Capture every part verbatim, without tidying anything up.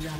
blood.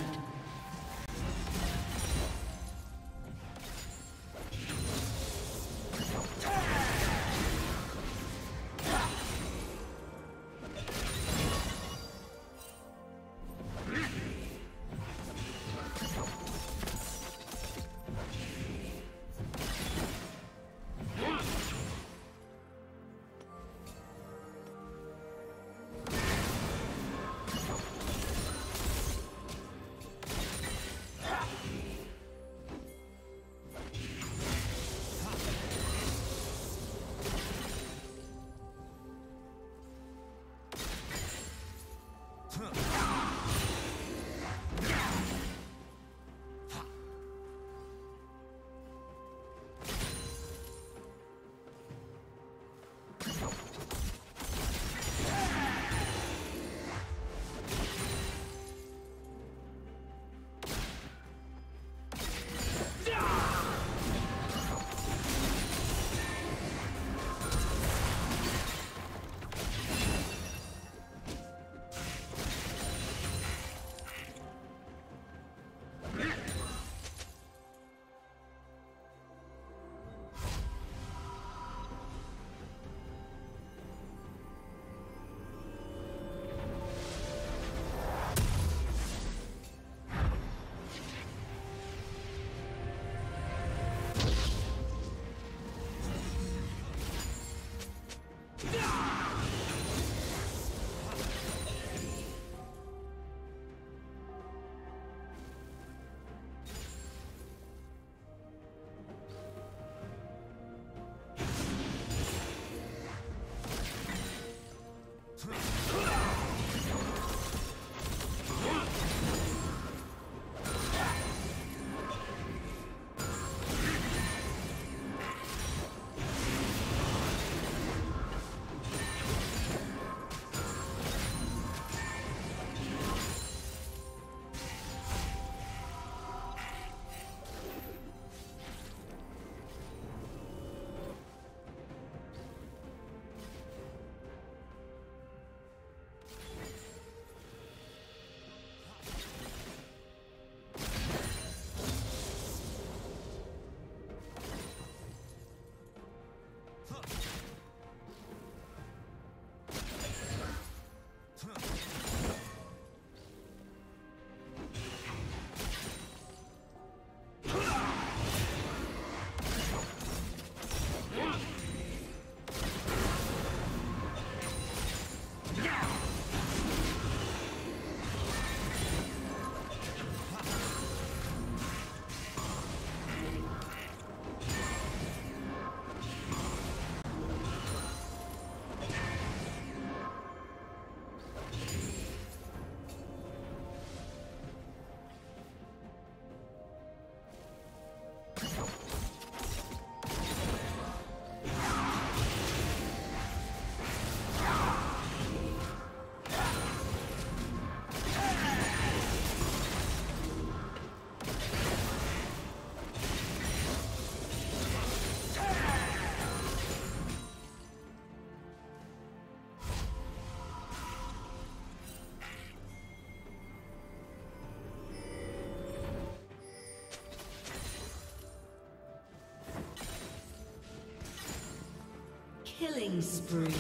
Killing spree.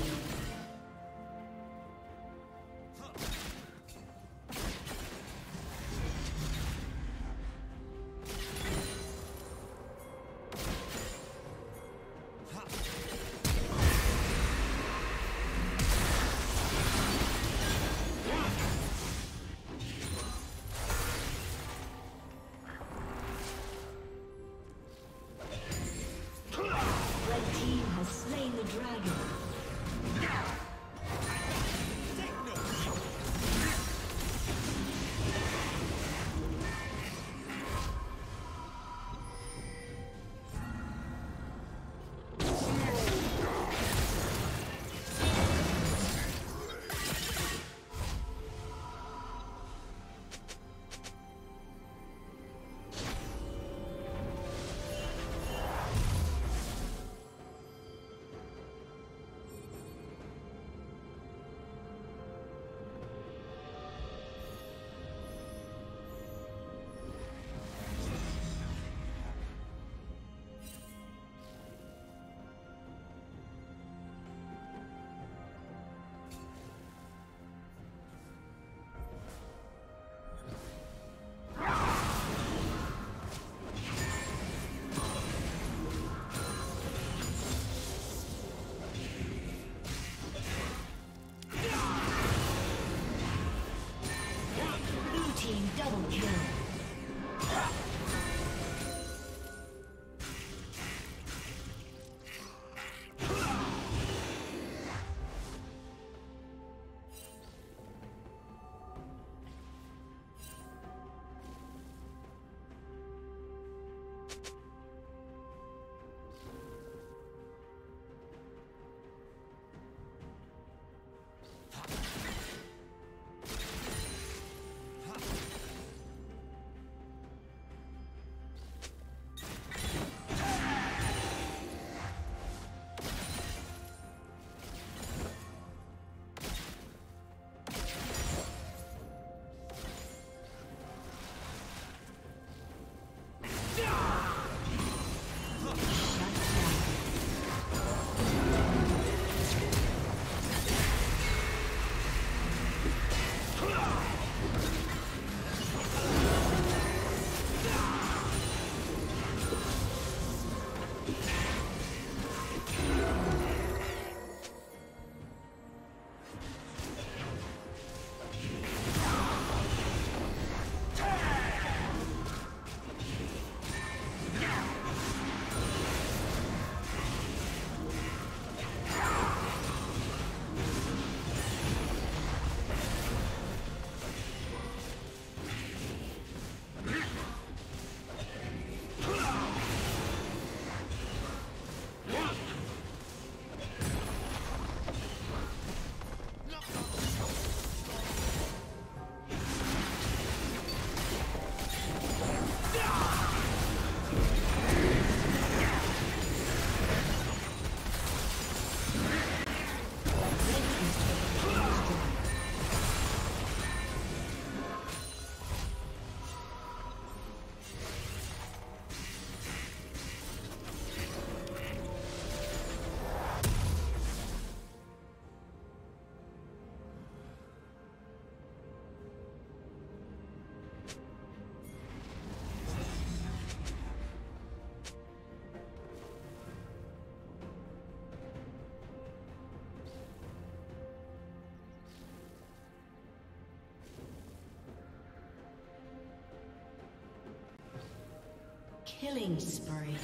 Killing spree.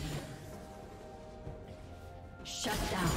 Shut down.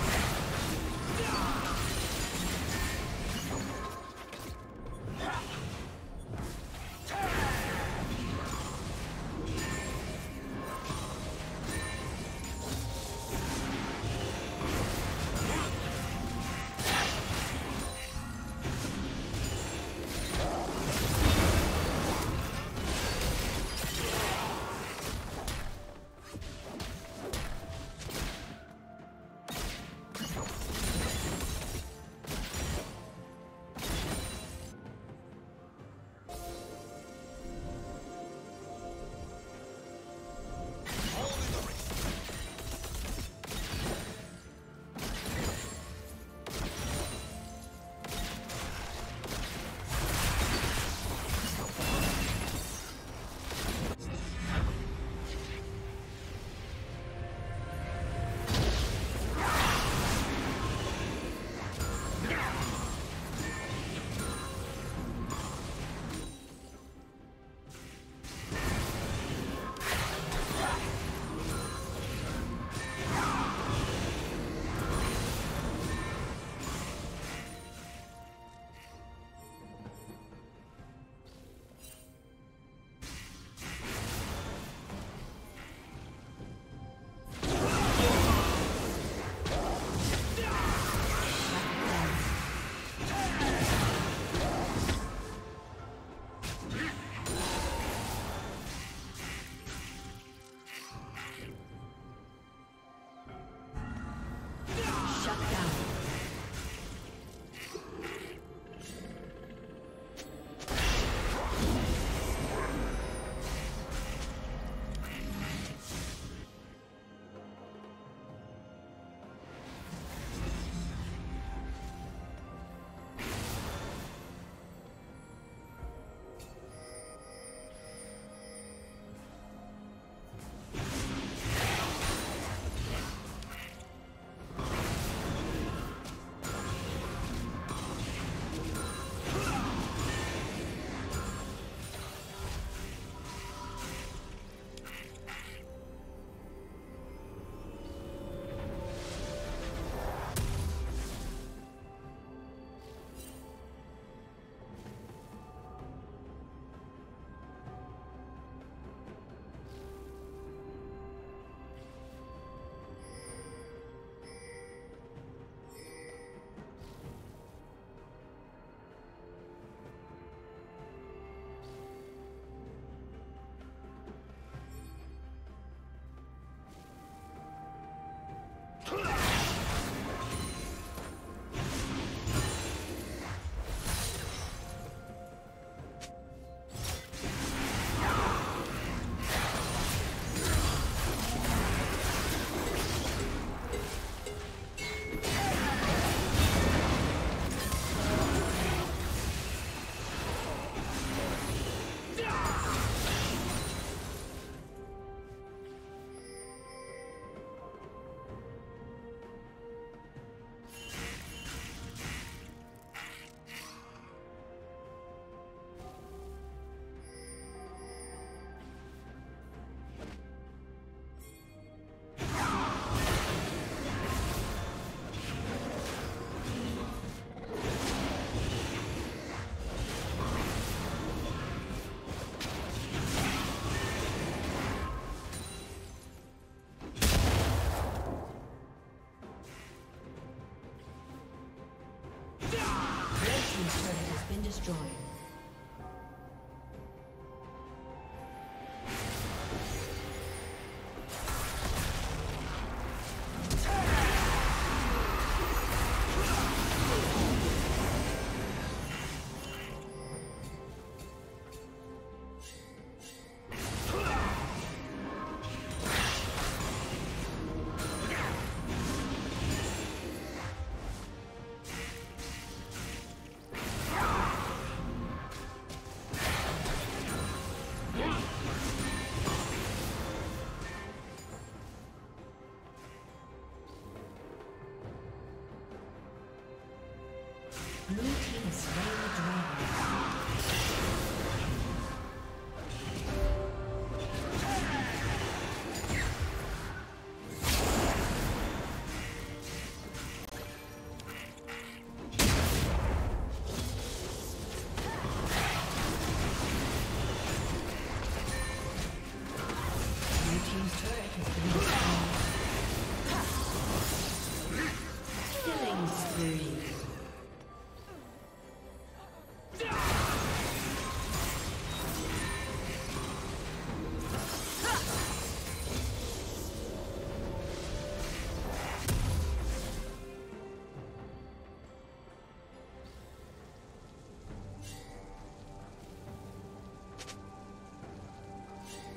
Destroyed.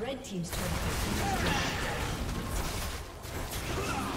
Red Team's turret has been destroyed.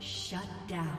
Shut down.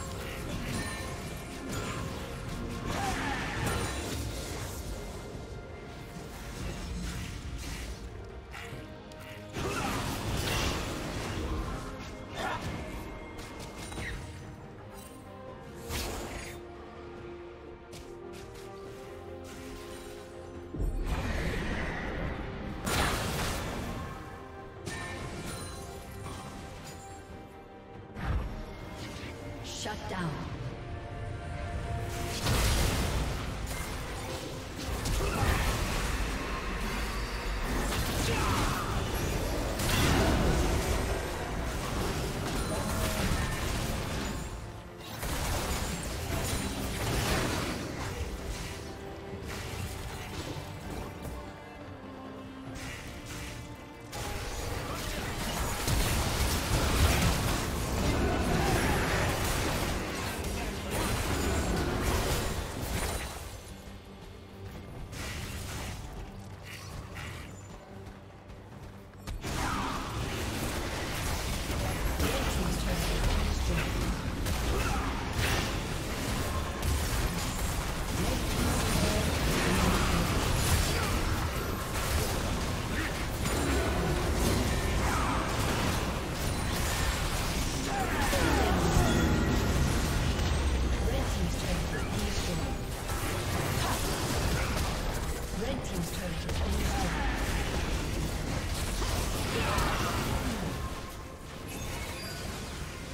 Shut down.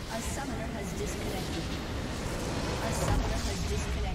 A summoner has disconnected. A summoner has disconnected.